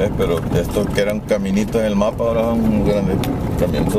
¿ves? Pero estos que eran caminitos en el mapa ahora son unos grandes camiones.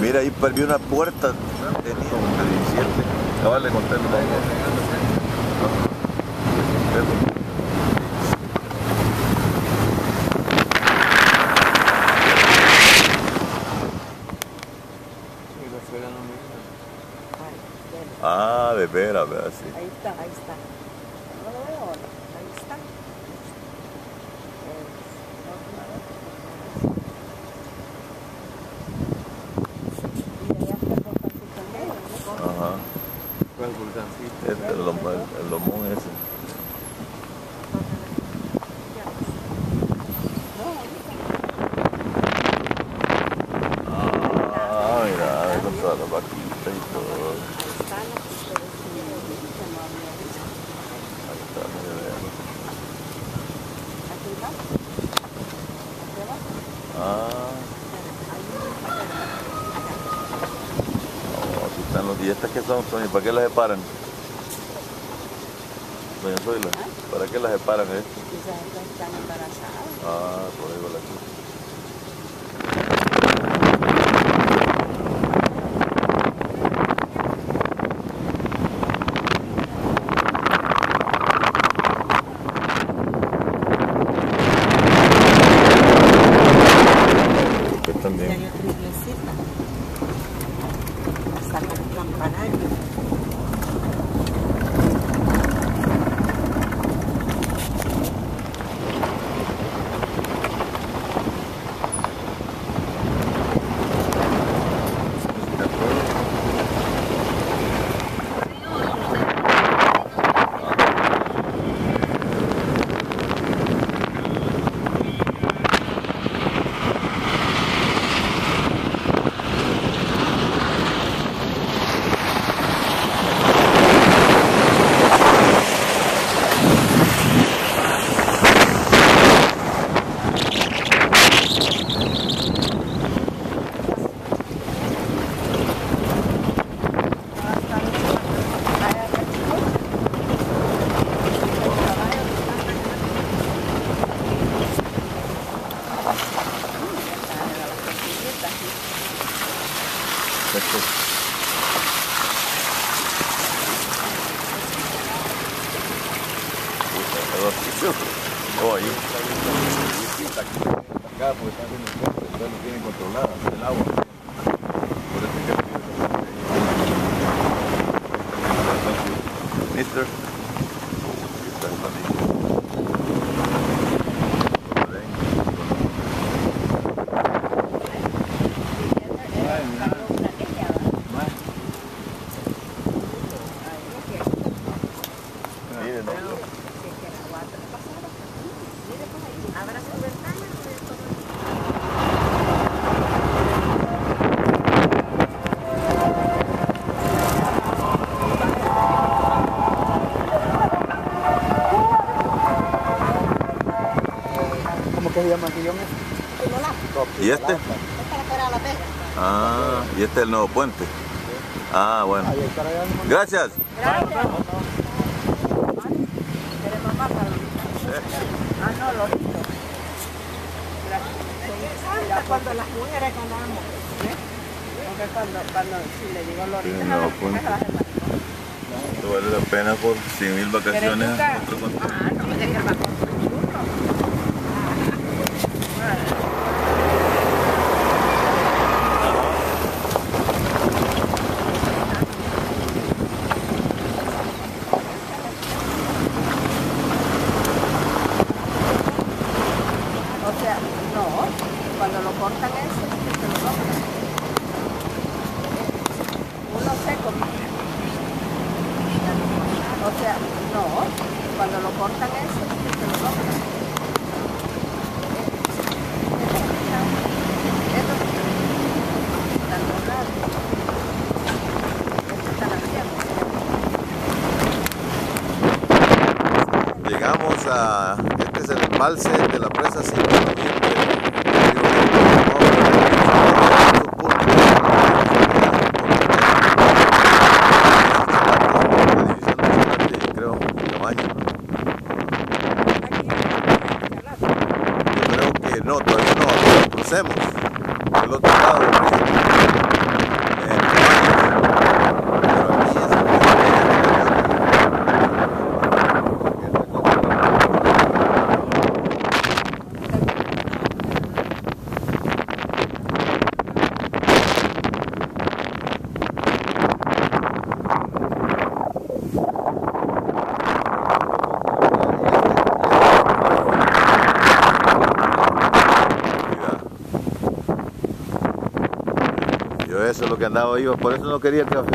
Mira, ahí perdí una puerta, tenía 17, cabal le conté el ah, de veras, ¿verdad? Sí. Ahí está, ahí está. No lo veo ahora, ahí está. Este es el lomón ese. Ah, mira, ahí con toda la vaquita y todo. Ahí está, mira, vea. Ah. Oh, aquí están los 10. ¿Estas qué son, Sonia? ¿Para qué las separan? Doña Zoila, ¿para qué las separan esto? Quizás están embarazadas. Ah, por ahí va la chica. Oh, ahí está acá porque están viendo fuerte, ustedes lo tienen controlado, el agua. Por eso que lo mister. ¿Y este? Ah, y este es el nuevo puente. Ah, bueno. Gracias. Gracias. Ah, no, lo lindo. Gracias. Cuando las mujeres ganamos, ¿eh? Porque cuando si le digo lo lindo, no, vale la pena por 100,000 vacaciones. Ah, no me dejes más. Cuando lo cortan eso, se lo cortan. no seco. O sea, no, cuando lo cortan eso, se lo cortan. Llegamos a, este es el embalse de la presa 5 de noviembre del río Orinoco, creo, yo creo que no, todavía no, crucemos del otro lado del río. Eso es lo que andaba yo, por eso no quería el café.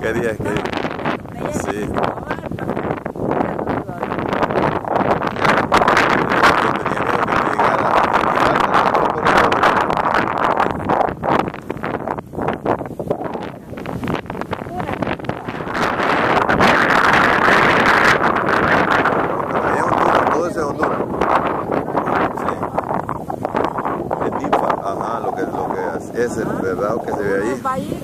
Quería. Sí. Es el verdado que se ve ahí.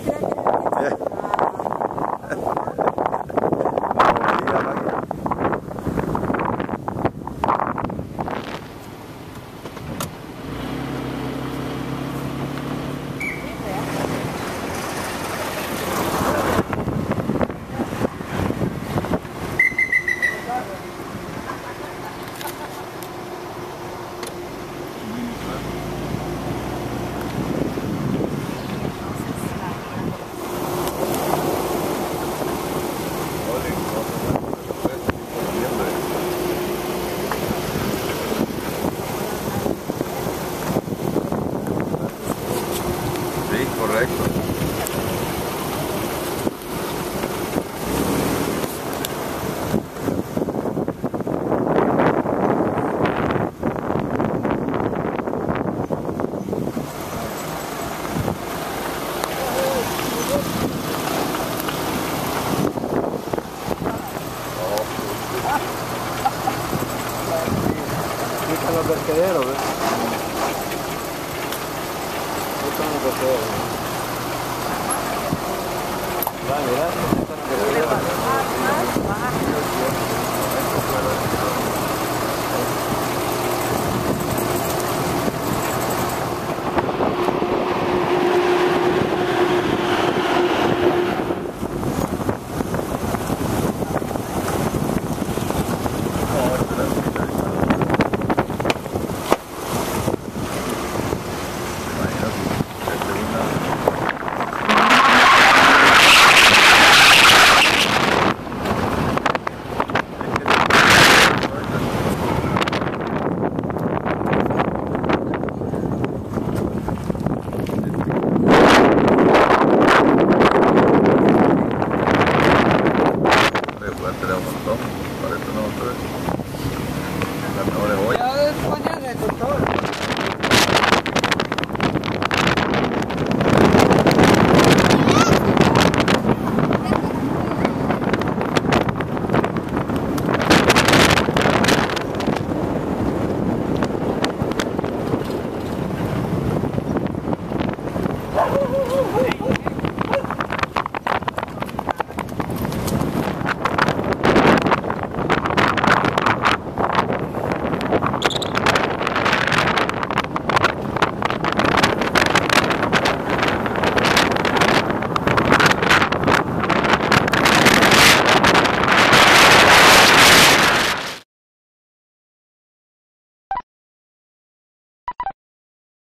Vertedero, ¿ves? Estos son los vertederos. Vale, gracias. Estos son los vertederos.